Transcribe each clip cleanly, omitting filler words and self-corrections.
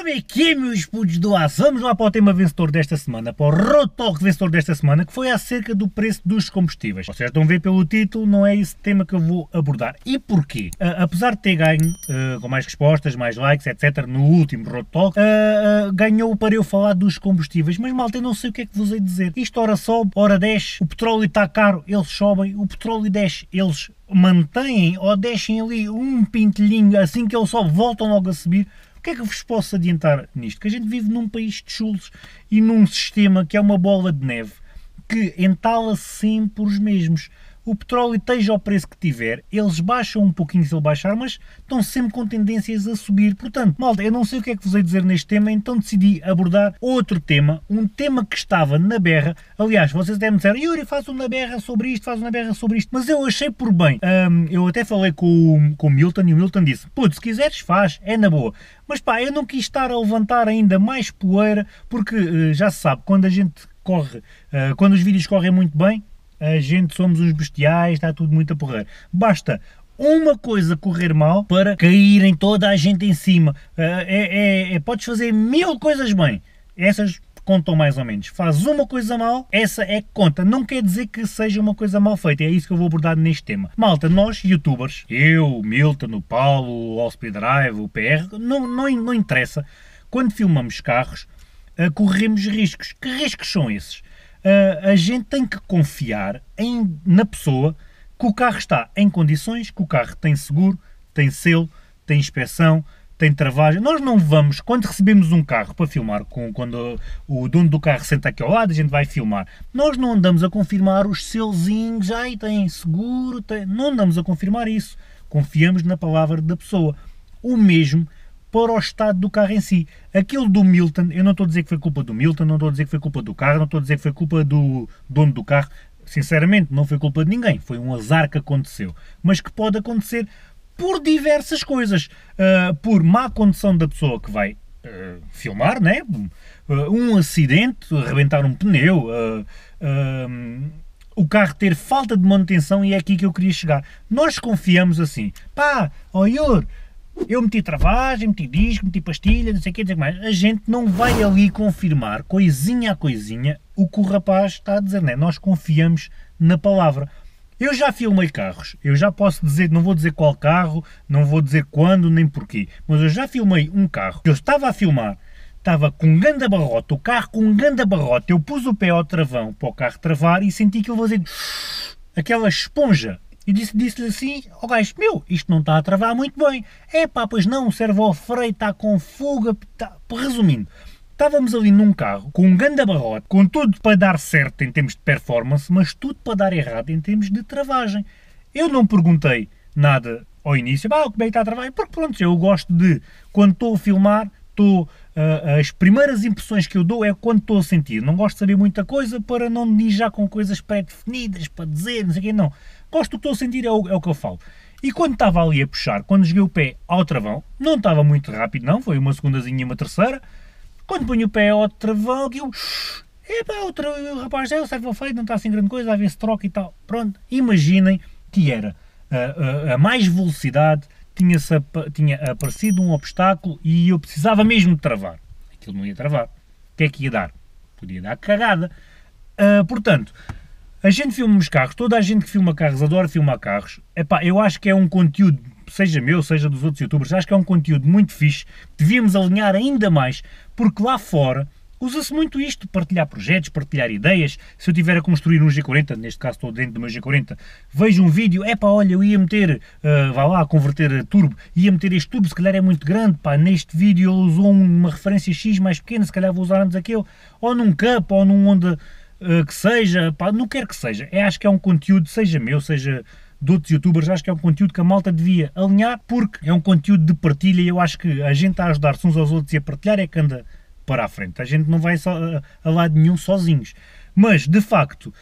Ora aqui, meus putos do aço, vamos lá para o tema vencedor desta semana, para o Road Talk vencedor desta semana, que foi acerca do preço dos combustíveis. Vocês estão a ver pelo título, não é esse tema que eu vou abordar. E porquê? Apesar de ter ganho com mais respostas, mais likes, etc, no último Road Talk, ganhou para eu falar dos combustíveis, mas malta, eu não sei o que é que vos hei de dizer. Isto ora sobe, ora desce, o petróleo está caro, eles sobem, o petróleo desce, eles mantêm ou deixem ali um pintelhinho, assim que ele sobe, voltam logo a subir. O que é que vos posso adiantar nisto? Que a gente vive num país de chulos e num sistema que é uma bola de neve que entala sempre os mesmos. O petróleo, esteja ao preço que tiver, eles baixam um pouquinho se ele baixar, mas estão sempre com tendências a subir. Portanto, malta, eu não sei o que é que vos hei dizer neste tema, então decidi abordar outro tema, um tema que estava na berra. Aliás, vocês até me disseram, Yuri, faz uma berra sobre isto, faz uma berra sobre isto, mas eu achei por bem. Eu até falei com o Milton e o Milton disse, putz, se quiseres faz, é na boa. Mas pá, eu não quis estar a levantar ainda mais poeira, porque já se sabe, quando a gente corre, quando os vídeos correm muito bem, a gente somos uns bestiais, está tudo muito a porrer. Basta uma coisa correr mal para caírem toda a gente em cima. Podes fazer 1000 coisas bem, essas contam mais ou menos. Faz uma coisa mal, essa é que conta. Não quer dizer que seja uma coisa mal feita, é isso que eu vou abordar neste tema. Malta, nós, youtubers, eu, Milton, o Paulo, o All-Speed Drive, o PR, não interessa. Quando filmamos carros, corremos riscos. Que riscos são esses? A gente tem que confiar na pessoa que o carro está em condições, que o carro tem seguro, tem selo, tem inspeção, tem travagem. Nós não vamos, quando recebemos um carro para filmar, quando o dono do carro senta aqui ao lado, a gente vai filmar, nós não andamos a confirmar os selzinhos, ai tem seguro, tem... não andamos a confirmar isso, confiamos na palavra da pessoa. O mesmo para o estado do carro em si. Aquilo do Milton, eu não estou a dizer que foi culpa do Milton, não estou a dizer que foi culpa do carro, não estou a dizer que foi culpa do dono do carro, sinceramente não foi culpa de ninguém, foi um azar que aconteceu, mas que pode acontecer por diversas coisas, por má condição da pessoa que vai filmar, né? Um acidente, arrebentar um pneu, o carro ter falta de manutenção, e é aqui que eu queria chegar. Nós confiamos assim, pá, olha, eu meti travagem, meti disco, meti pastilha, não sei o que, mais. A gente não vai ali confirmar, coisinha a coisinha, o que o rapaz está a dizer, não é? Nós confiamos na palavra. Eu já filmei carros, eu já posso dizer, não vou dizer qual carro, não vou dizer quando, nem porquê, mas eu já filmei um carro, eu estava a filmar, estava com um grande barrote, o carro com um grande barrote, eu pus o pé ao travão para o carro travar e senti que ele fazia aquela esponja. E disse-lhe assim, ó gajo, meu, isto não está a travar muito bem. É pá, pois não, o servo-freio está com fuga, tá... Resumindo, estávamos ali num carro, com um grande abarrote, com tudo para dar certo em termos de performance, mas tudo para dar errado em termos de travagem. Eu não perguntei nada ao início, ah, como é que está a travar? Porque pronto, eu gosto de, quando estou a filmar, as primeiras impressões que eu dou é quando estou a sentir. Não gosto de saber muita coisa para não me já com coisas pré-definidas, para dizer, não sei o quê, não. Gosto do que estou a sentir, é o que eu falo. E quando estava ali a puxar, quando joguei o pé ao travão, não estava muito rápido não, foi uma segundazinha e uma terceira, quando ponho o pé ao travão, eu... Epá, o rapaz, o servo-freio não está assim grande coisa, a ver se troca e tal. Pronto, imaginem que era a mais velocidade, tinha aparecido um obstáculo e eu precisava mesmo de travar. Aquilo não ia travar. O que é que ia dar? Podia dar cagada. Portanto, a gente filma os carros, toda a gente que filma carros adora filmar carros. Epá, eu acho que é um conteúdo, seja meu, seja dos outros youtubers, acho que é um conteúdo muito fixe, devíamos alinhar ainda mais, porque lá fora usa-se muito isto, partilhar projetos, partilhar ideias. Se eu estiver a construir um G40, neste caso estou dentro do meu G40, vejo um vídeo, epá, olha, eu ia meter, vá lá, converter a turbo, ia meter este turbo, se calhar é muito grande, pá, neste vídeo ele usou uma referência X mais pequena, se calhar vou usar antes aquele, ou num Cup, ou num Honda, que seja, pá, não quer que seja. Eu acho que é um conteúdo, seja meu, seja de outros youtubers, acho que é um conteúdo que a malta devia alinhar, porque é um conteúdo de partilha e eu acho que a gente a ajudar-se uns aos outros e a partilhar é que anda para a frente. A gente não vai a lado nenhum sozinhos. Mas, de facto,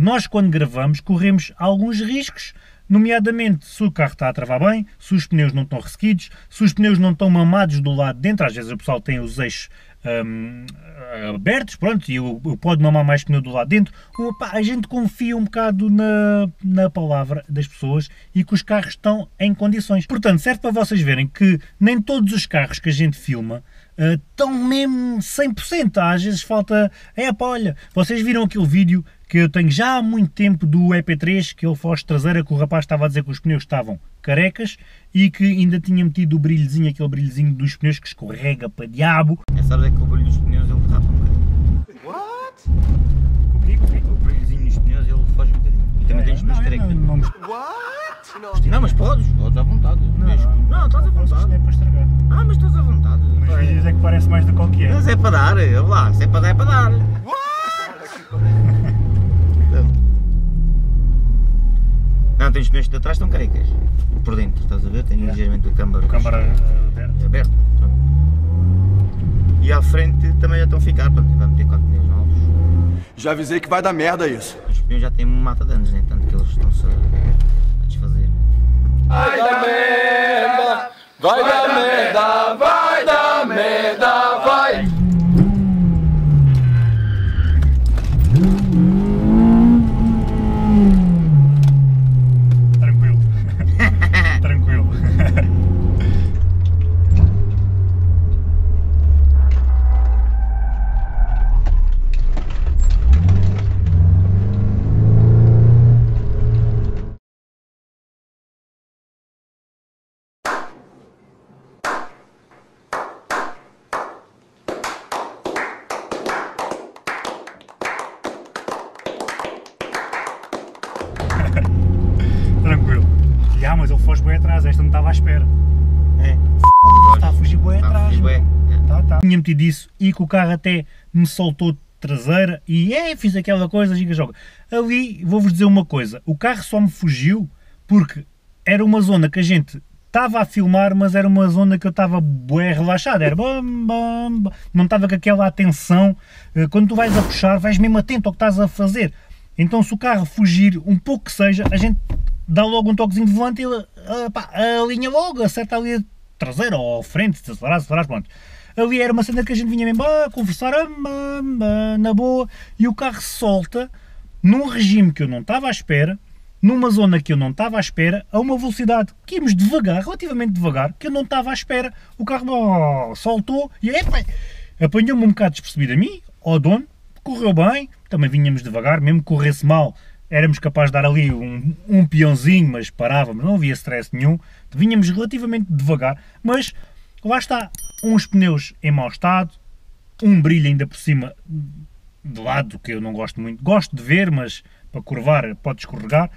nós quando gravamos corremos alguns riscos, nomeadamente se o carro está a travar bem, se os pneus não estão ressequidos, se os pneus não estão mamados do lado de dentro, às vezes o pessoal tem os eixos abertos, pronto, e eu pode mamar mais pneu do lado de dentro. Opa, a gente confia um bocado na palavra das pessoas e que os carros estão em condições. Portanto, serve para vocês verem que nem todos os carros que a gente filma estão mesmo 100%, às vezes falta é pá, olha, vocês viram aquele vídeo que eu tenho já há muito tempo do EP3, que é o foz traseira, que o rapaz estava a dizer que os pneus estavam carecas e que ainda tinha metido o brilhozinho, aquele brilhozinho dos pneus que escorrega para diabo. É, sabes é que o brilho dos pneus ele derrapa um bocadinho. What? O brilhozinho dos pneus ele foge um bocadinho. E também tens os pneus carecas. Não, mas podes à vontade. Não, estás à vontade. Isto é para estragar. Ah, mas estás à vontade. Nos vídeos é que parece mais do qual que é. Mas é para dar, olha lá, se é para dar, é para dar. Não, tem os pneus de trás estão carecas. Por dentro, estás a ver? Tem ligeiramente o câmbaro aberto. E à frente também já estão a ficar, portanto, vai meter 4 pneus novos. Já avisei que vai dar merda isso. Os pneus já têm uma mata de anos, né? Tanto que eles estão-se a desfazer. Vai dar merda! Vai dar merda! Vai dar merda! Vai! Tinha metido isso e que o carro até me soltou de traseira e fiz aquela coisa giga-joga. Ali vou-vos dizer uma coisa, o carro só me fugiu porque era uma zona que a gente estava a filmar, mas era uma zona que eu estava bué relaxado, era bam. Não estava com aquela atenção, quando tu vais a puxar vais mesmo atento ao que estás a fazer, então se o carro fugir um pouco que seja, a gente dá logo um toquezinho de volante e alinha logo, acerta ali a traseira ou a frente, se acelerar, pronto. Ali era uma cena que a gente vinha mesmo a conversar, na boa, e o carro solta num regime que eu não estava à espera, numa zona que eu não estava à espera, a uma velocidade que íamos devagar, relativamente devagar, que eu não estava à espera. O carro soltou e apanhou-me um bocado despercebido a mim, ao dono, correu bem, também vinhamos devagar, mesmo que corresse mal, éramos capazes de dar ali um peãozinho, mas parávamos, não havia stress nenhum, vinhamos relativamente devagar, mas lá está. Uns pneus em mau estado, um brilho ainda por cima de lado, que eu não gosto muito, gosto de ver, mas para curvar pode escorregar,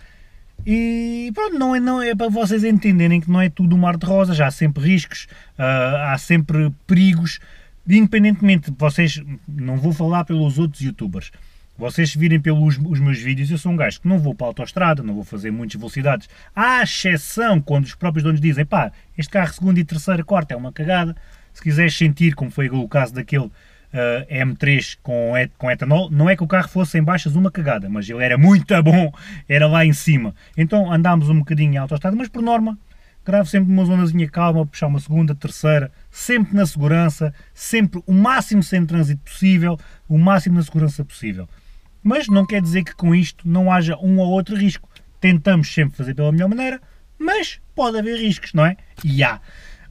e pronto, não é para vocês entenderem que não é tudo um mar de rosas, há sempre riscos, há sempre perigos, independentemente, vocês, não vou falar pelos outros youtubers, vocês virem pelos os meus vídeos, eu sou um gajo que não vou para a autoestrada, não vou fazer muitas velocidades, à exceção quando os próprios donos dizem, pá, este carro segunda e terceira quarta é uma cagada, se quiseres sentir, como foi o caso daquele M3 com etanol, não é que o carro fosse em baixas uma cagada, mas ele era muito bom, era lá em cima. Então andámos um bocadinho em autoestrada, mas por norma, gravo sempre numa zonazinha calma, puxar uma segunda, terceira, sempre na segurança, sempre o máximo sem trânsito possível, o máximo na segurança possível. Mas não quer dizer que com isto não haja um ou outro risco. Tentamos sempre fazer pela melhor maneira, mas pode haver riscos, não é? E há.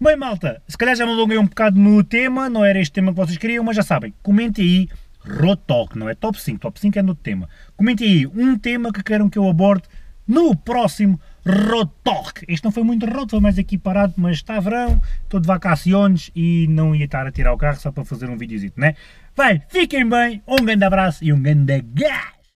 Bem, malta, se calhar já me alonguei um bocado no tema, não era este tema que vocês queriam, mas já sabem, comentem aí, road talk, não é top 5 é no tema. Comentem aí um tema que queiram que eu aborde no próximo road talk. Este não foi muito road, foi mais aqui parado, mas está verão, estou de vacaciones e não ia estar a tirar o carro só para fazer um videozito, não é? Bem, fiquem bem, um grande abraço e um grande gás!